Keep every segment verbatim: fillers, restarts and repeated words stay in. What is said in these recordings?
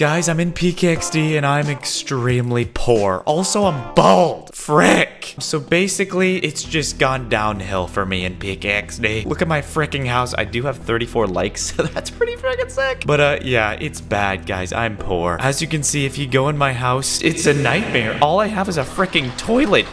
Guys, I'm in P K X D and I'm extremely poor. Also, I'm bald. Frick. So basically, it's just gone downhill for me in P K X D. Look at my fricking house. I do have thirty-four likes, so that's pretty frickin' sick. But uh, yeah, it's bad, guys. I'm poor. As you can see, if you go in my house, it's a nightmare. All I have is a fricking toilet.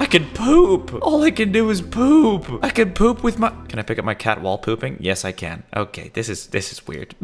I can poop. All I can do is poop. I can poop with my... Can I pick up my cat while pooping? Yes, I can. Okay, this is this is weird.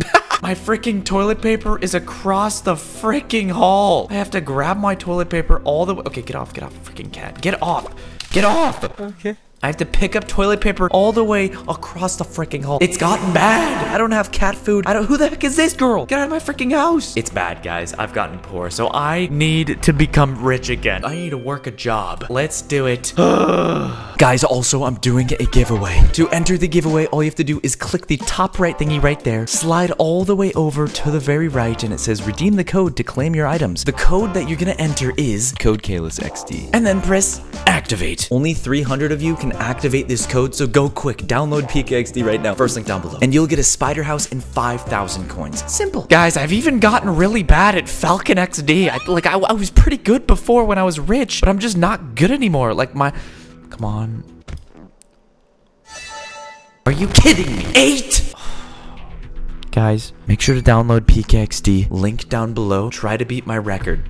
My freaking toilet paper is across the freaking hall. I have to grab my toilet paper all the way... Okay, get off, get off, freaking cat. Get off. Get off. Okay. I have to pick up toilet paper all the way across the freaking hall. It's gotten bad. I don't have cat food. I don't... Who the heck is this girl? Get out of my freaking house. It's bad, guys. I've gotten poor, so I need to become rich again. I need to work a job. Let's do it. Guys, also, I'm doing a giveaway. To enter the giveaway, all you have to do is click the top right thingy right there. Slide all the way over to the very right, and it says redeem the code to claim your items. The code that you're going to enter is code Caylus X D. And then press activate. Only three hundred of you can activate this code, so go quick, download P K X D right now, first link down below, and you'll get a spider house and five thousand coins. Simple. Guys, I've even gotten really bad at Falcon X D. I, like I, I was pretty good before when I was rich, but I'm just not good anymore. Like my, come on. Are you kidding me? Eight. Guys, make sure to download P K X D, link down below. Try to beat my record.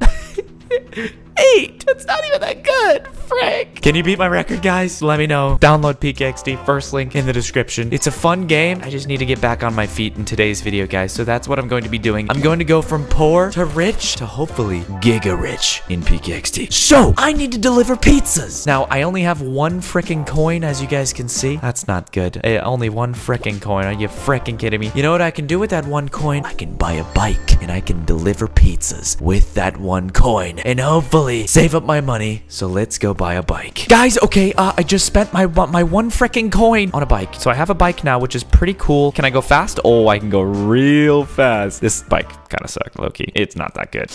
Eight. That's not even that good. Frick. Can you beat my record, guys? Let me know. Download P K X D. First link in the description. It's a fun game. I just need to get back on my feet in today's video, guys. So that's what I'm going to be doing. I'm going to go from poor to rich to hopefully giga rich in P K X D. So I need to deliver pizzas. Now, I only have one freaking coin, as you guys can see. That's not good. Hey, only one freaking coin. Are you freaking kidding me? You know what I can do with that one coin? I can buy a bike and I can deliver pizzas with that one coin. And hopefully save up my money, so let's go buy a bike. Guys, okay, uh, I just spent my my one freaking coin on a bike. So I have a bike now, which is pretty cool. Can I go fast? Oh, I can go real fast. This bike kind of sucked, low-key. It's not that good.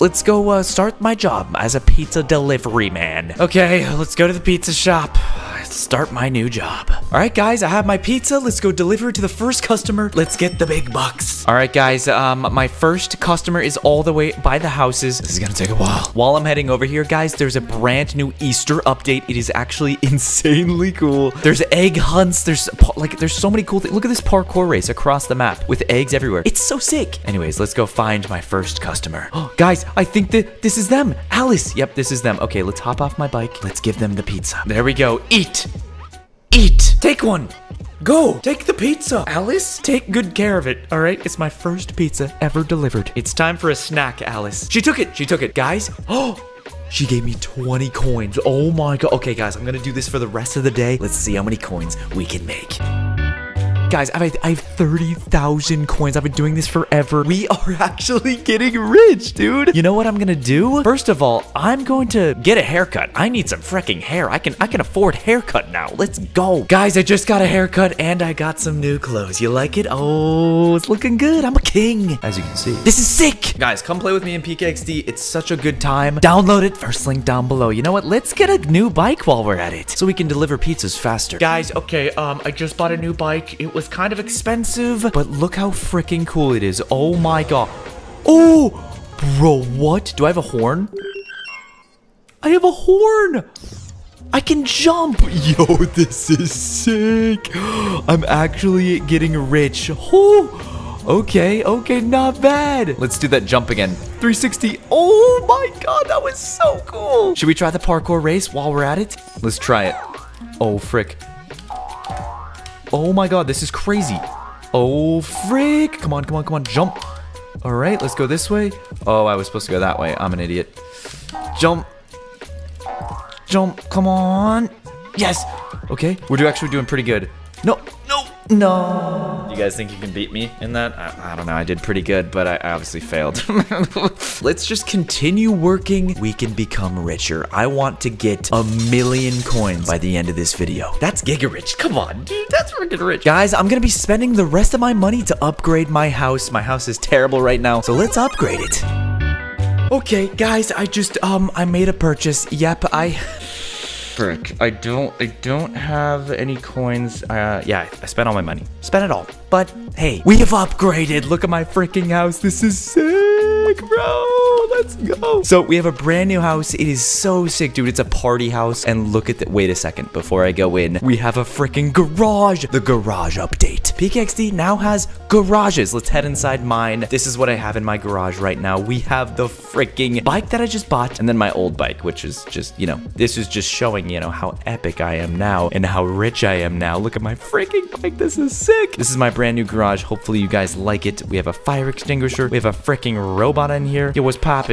Let's go uh, start my job as a pizza delivery man. Okay, let's go to the pizza shop. Let's start my new job. All right, guys, I have my pizza. Let's go deliver it to the first customer. Let's get the big bucks. All right, guys, um, my first customer is all the way by the houses. This is gonna take a while. While I'm heading over here, guys, there's a brand new Easter update. It is actually insanely cool. There's egg hunts. There's like there's so many cool things. Look at this parkour race across the map with eggs everywhere. It's so sick. Anyways, let's go find my first customer. Oh, guys, I think that this is them. Alice. Yep, this is them. Okay, let's hop off my bike. Let's give them the pizza. There we go. Eat. Eat. Take one. Go! Take the pizza! Alice, take good care of it, all right? It's my first pizza ever delivered. It's time for a snack, Alice. She took it! She took it, guys. Oh! She gave me twenty coins. Oh my god. Okay, guys, I'm gonna do this for the rest of the day. Let's see how many coins we can make. Guys, I have, I have thirty thousand coins. I've been doing this forever. We are actually getting rich, dude. You know what I'm gonna do? First of all, I'm going to get a haircut. I need some freaking hair. I can I can afford haircut now. Let's go. Guys, I just got a haircut and I got some new clothes. You like it? Oh, it's looking good. I'm a king, as you can see. This is sick. Guys, come play with me in P K X D. It's such a good time. Download it. First link down below. You know what? Let's get a new bike while we're at it so we can deliver pizzas faster. Guys, okay, um, I just bought a new bike. It was It's kind of expensive, but look how freaking cool it is. Oh my god. Oh, bro, what? Do I have a horn? I have a horn. I can jump. Yo, this is sick. I'm actually getting rich. Oh, okay, okay, not bad. Let's do that jump again. three sixty. Oh my god, that was so cool. Should we try the parkour race while we're at it? Let's try it. Oh, frick. Oh my god, this is crazy. Oh, frick. Come on, come on, come on. Jump. All right, let's go this way. Oh, I was supposed to go that way. I'm an idiot. Jump. Jump. Come on. Yes. Okay, we're actually doing pretty good. No, no, no. You guys think you can beat me in that? I, I don't know. I did pretty good, but I, I obviously failed. Let's just continue working. We can become richer. I want to get a million coins by the end of this video. That's giga rich. Come on, dude. That's freaking rich. Guys, I'm going to be spending the rest of my money to upgrade my house. My house is terrible right now, so let's upgrade it. Okay, guys, I just, um, I made a purchase. Yep, I... frick. I don't, I don't have any coins. Uh, yeah, I spent all my money. Spent it all. But hey, we have upgraded. Look at my freaking house. This is sick, bro. Let's go. So we have a brand new house. It is so sick, dude. It's a party house. And look at that. Wait a second. Before I go in, we have a freaking garage. The garage update. PaylusXD now has garages. Let's head inside mine. This is what I have in my garage right now. We have the freaking bike that I just bought. And then my old bike, which is just, you know, this is just showing, you know, how epic I am now and how rich I am now. Look at my freaking bike. This is sick. This is my brand new garage. Hopefully you guys like it. We have a fire extinguisher. We have a freaking robot in here. It was popping.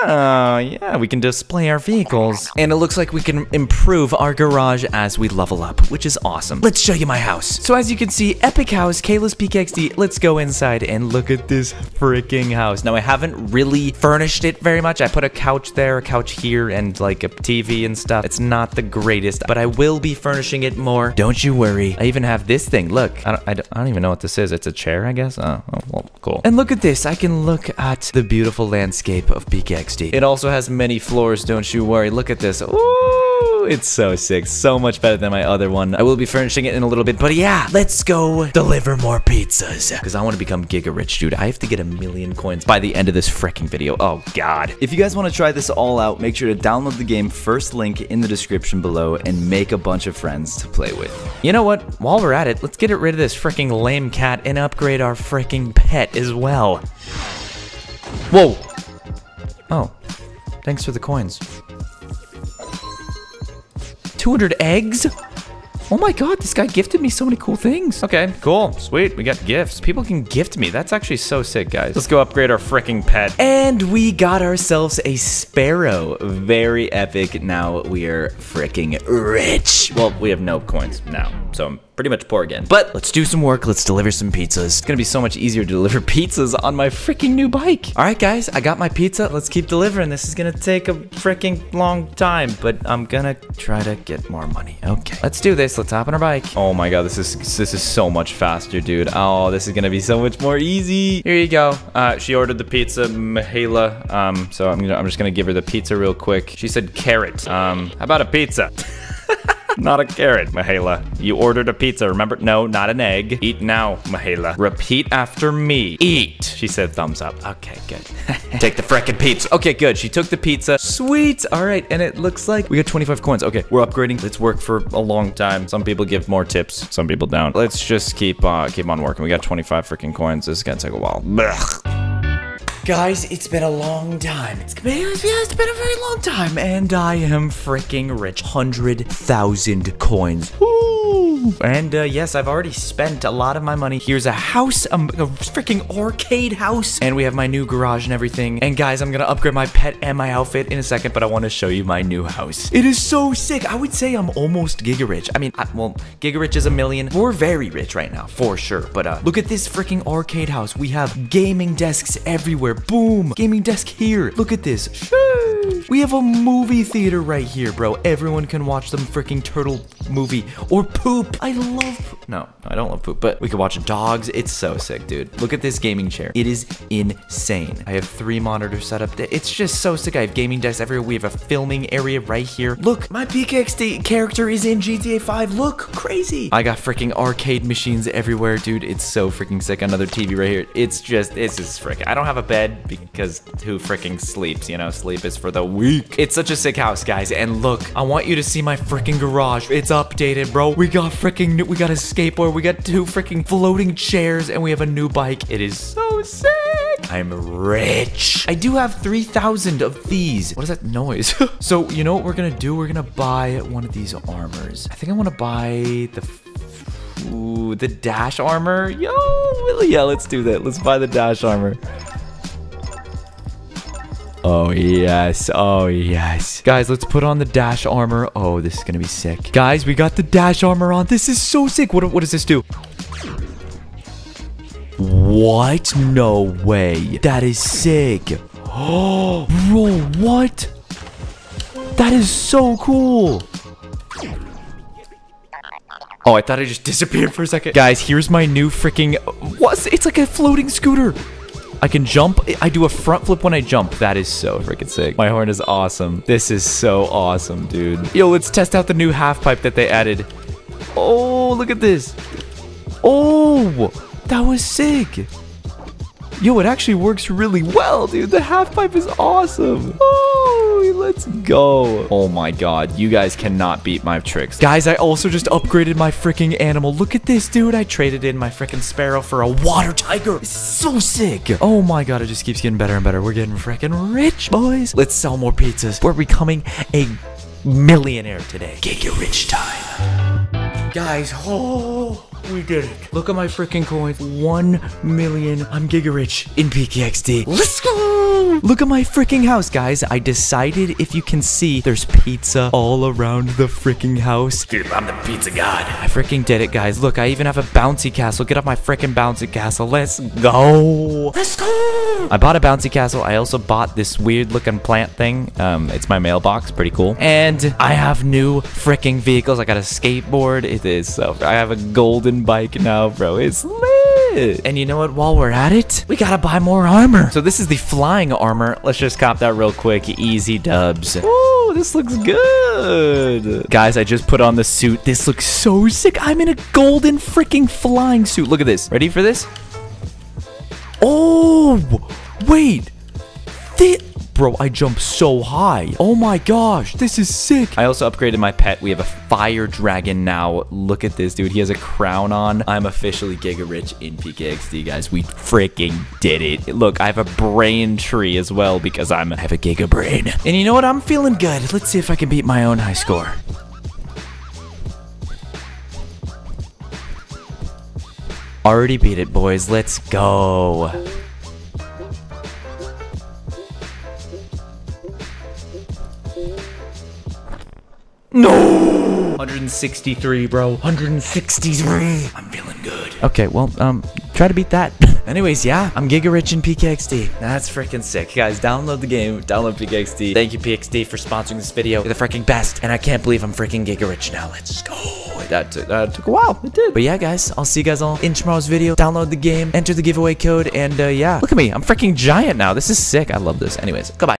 Oh, yeah, we can display our vehicles. And it looks like we can improve our garage as we level up, which is awesome. Let's show you my house. So as you can see, epic house, CaylusXD. Let's go inside and look at this freaking house. Now, I haven't really furnished it very much. I put a couch there, a couch here, and like a T V and stuff. It's not the greatest, but I will be furnishing it more. Don't you worry. I even have this thing. Look, I don't, I don't, I don't even know what this is. It's a chair, I guess. Oh, oh, well, cool. And look at this. I can look at the beautiful landscape of PaylusXD. It also has many floors, don't you worry. Look at this. Ooh, it's so sick. So much better than my other one. I will be furnishing it in a little bit, but yeah, let's go deliver more pizzas because I want to become giga rich, dude. I have to get a million coins by the end of this freaking video. Oh, God. If you guys want to try this all out, make sure to download the game. First link in the description below and make a bunch of friends to play with. You know what? While we're at it, let's get rid of this freaking lame cat and upgrade our freaking pet as well. Whoa. Oh, thanks for the coins. two hundred eggs? Oh my God, this guy gifted me so many cool things. Okay, cool, sweet, we got gifts. People can gift me, that's actually so sick, guys. Let's go upgrade our freaking pet. And we got ourselves a sparrow. Very epic, now we are freaking rich. Well, we have no coins now, so I'm pretty much poor again. But let's do some work. Let's deliver some pizzas. It's gonna be so much easier to deliver pizzas on my freaking new bike. All right, guys, I got my pizza. Let's keep delivering. This is gonna take a freaking long time, but I'm gonna try to get more money. Okay, let's do this. Let's hop on our bike. Oh my God, this is this is so much faster, dude. Oh, this is gonna be so much more easy. Here you go. Uh, she ordered the pizza, Mahela. Um, so I'm gonna I'm just gonna give her the pizza real quick. She said carrot. Um, how about a pizza? Not a carrot, Mahela. You ordered a pizza, remember? No, not an egg. Eat now, Mahela. Repeat after me. Eat. She said thumbs up. Okay, good. Take the frickin' pizza. Okay, good. She took the pizza. Sweet. All right, and it looks like we got twenty-five coins. Okay, we're upgrading. Let's work for a long time. Some people give more tips. Some people don't. Let's just keep uh, keep on working. We got twenty-five freaking coins. This is gonna take a while. Blech. Guys, it's been a long time. It's been, yeah, it's been a very long time, and I am freaking rich. one hundred thousand coins. Woo! And uh, yes, I've already spent a lot of my money. Here's a house, um, a freaking arcade house, and we have my new garage and everything. And guys, I'm gonna upgrade my pet and my outfit in a second, but I wanna show you my new house. It is so sick. I would say I'm almost giga rich. I mean, I, well, giga rich is a million. We're very rich right now, for sure. But uh, look at this freaking arcade house. We have gaming desks everywhere. Boom! Gaming desk here. Look at this. Sheesh. We have a movie theater right here, bro. Everyone can watch the freaking turtle movie or poop. I love poop. No, I don't love poop, but we can watch dogs. It's so sick, dude. Look at this gaming chair. It is insane. I have three monitors set up there. It's just so sick. I have gaming desks everywhere. We have a filming area right here. Look, my PaylusXD character is in G T A five. Look, crazy. I got freaking arcade machines everywhere, dude. It's so freaking sick. Another T V right here. It's just, this is freaking. I don't have a bed, because who freaking sleeps, you know? Sleep is for the weak. It's such a sick house, guys. And look, I want you to see my freaking garage. It's updated, bro. We got freaking new, we got a skateboard, we got two freaking floating chairs, and we have a new bike. It is so sick. I'm rich. I do have three thousand of these. What is that noise? So, you know what we're gonna do? We're gonna buy one of these armors. I think I wanna buy the ooh, the dash armor. Yo, yeah, let's do that. Let's buy the dash armor. Oh, yes. Oh, yes. Guys, let's put on the dash armor. Oh, this is going to be sick. Guys, we got the dash armor on. This is so sick. What, what does this do? What? No way. That is sick. Oh, bro, what? That is so cool. Oh, I thought I just disappeared for a second. Guys, here's my new freaking... What? It's like a floating scooter. I can jump. I do a front flip when I jump. That is so freaking sick. My horn is awesome. This is so awesome, dude. Yo, let's test out the new half pipe that they added. Oh, look at this. Oh, that was sick. Yo, it actually works really well, dude. The half pipe is awesome. Oh, let's go. Oh my God, you guys cannot beat my tricks. Guys, I also just upgraded my freaking animal. Look at this, dude. I traded in my freaking sparrow for a water tiger. It's so sick. Oh my God, it just keeps getting better and better. We're getting freaking rich, boys. Let's sell more pizzas. We're becoming a millionaire today. Get your rich time. Guys, oh. We did it. Look at my freaking coins. One million. I'm giga rich in P K X D. Let's go. Look at my freaking house, guys. I decided, if you can see, there's pizza all around the freaking house. Dude, I'm the pizza god. I freaking did it, guys. Look, I even have a bouncy castle. Get up my freaking bouncy castle. Let's go. Let's go. I bought a bouncy castle. I also bought this weird looking plant thing. Um, It's my mailbox. Pretty cool. And I have new freaking vehicles. I got a skateboard. It is so... I have a golden bike now, bro. It's lit. And you know what? While we're at it, we gotta buy more armor. So this is the flying armor. Let's just cop that real quick. Easy dubs. Oh, this looks good. Guys, I just put on the suit. This looks so sick. I'm in a golden freaking flying suit. Look at this. Ready for this? Oh, wait. This... Bro, I jump so high. Oh my gosh, this is sick. I also upgraded my pet. We have a fire dragon now. Look at this, dude. He has a crown on. I'm officially giga rich in P K X D, guys. We freaking did it. Look, I have a brain tree as well because I'm, I have a giga brain. And you know what? I'm feeling good. Let's see if I can beat my own high score. Already beat it, boys. Let's go. No! one hundred sixty-three, bro. one hundred sixty-three. I'm feeling good. Okay, well, um, try to beat that. Anyways, yeah, I'm giga rich in P K X D. That's freaking sick. Guys, download the game. Download P K X D. Thank you, P K X D, for sponsoring this video. You're the freaking best. And I can't believe I'm freaking giga rich now. Let's go. That took, uh, took a while. It did. But yeah, guys, I'll see you guys all in tomorrow's video. Download the game. Enter the giveaway code. And, uh, yeah. Look at me. I'm freaking giant now. This is sick. I love this. Anyways, goodbye.